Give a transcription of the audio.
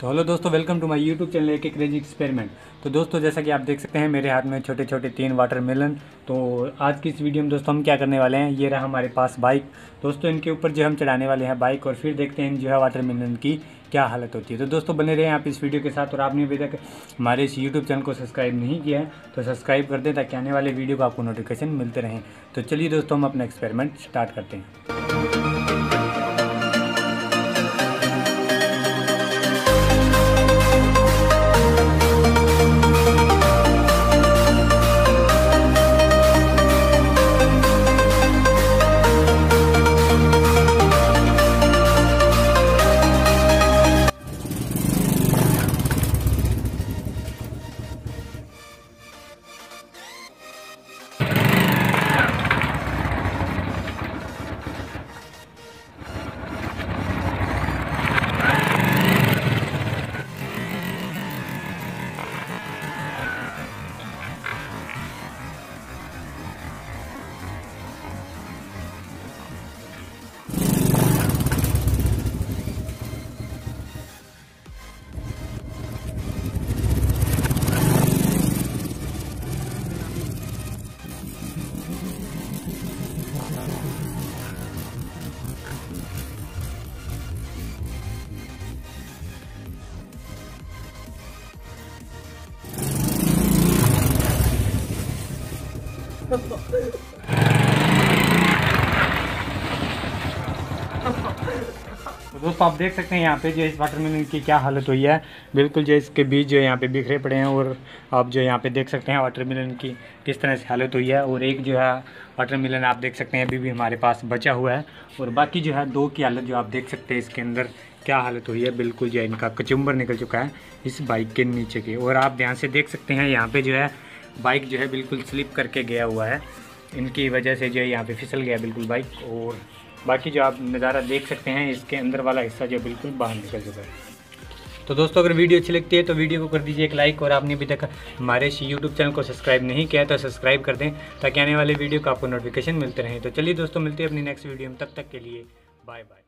तो हेलो दोस्तों, welcome to my YouTube channel एक क्रेजी एक्सपेरिमेंट। तो दोस्तों, जैसा कि आप देख सकते हैं मेरे हाथ में छोटे छोटे 3 वाटरमेलन। तो आज की इस वीडियो में दोस्तों हम क्या करने वाले हैं, ये रहा हमारे पास बाइक। दोस्तों इनके ऊपर जो हम चढ़ाने वाले हैं बाइक, और फिर देखते हैं जो है वाटरमेलन की क्या हालत होती है। तो दोस्तों बने रहें आप इस वीडियो के साथ। और आपने अभी तक हमारे इस यूट्यूब चैनल को सब्सक्राइब नहीं किया है तो सब्सक्राइब कर दें ताकि आने वाले वीडियो को आपको नोटिफिकेशन मिलते रहें। तो चलिए दोस्तों हम अपना एक्सपेरिमेंट स्टार्ट करते हैं। तो दोस्तों आप देख सकते हैं यहाँ पे जो इस वाटरमेलन की क्या हालत हुई है। बिल्कुल जो इसके बीज जो यहाँ पे बिखरे पड़े हैं, और आप जो यहाँ पे देख सकते हैं वाटरमेलन की किस तरह से हालत हुई है। और एक जो है वाटरमेलन आप देख सकते हैं अभी भी हमारे पास बचा हुआ है, और बाकी जो है 2 की हालत जो आप देख सकते हैं इसके अंदर क्या हालत हुई है। बिल्कुल जो है इनका कचुम्बर निकल चुका है इस बाइक के नीचे के। और आप ध्यान से देख सकते हैं यहाँ पर जो है बाइक जो है बिल्कुल स्लिप करके गया हुआ है, इनकी वजह से जो है यहाँ पे फिसल गया बिल्कुल बाइक। और बाकी जो आप नज़ारा देख सकते हैं इसके अंदर वाला हिस्सा जो बिल्कुल बाहर निकल चुका है। तो दोस्तों अगर वीडियो अच्छी लगती है तो वीडियो को कर दीजिए एक लाइक, और आपने अभी तक हमारे इस यूट्यूब चैनल को सब्सक्राइब नहीं किया तो सब्सक्राइब कर दें ताकि आने वाले वीडियो का आपको नोटिफिकेशन मिलते रहें। तो चलिए दोस्तों मिलते हैं अपनी नेक्स्ट वीडियो में, तब तक के लिए बाय बाय।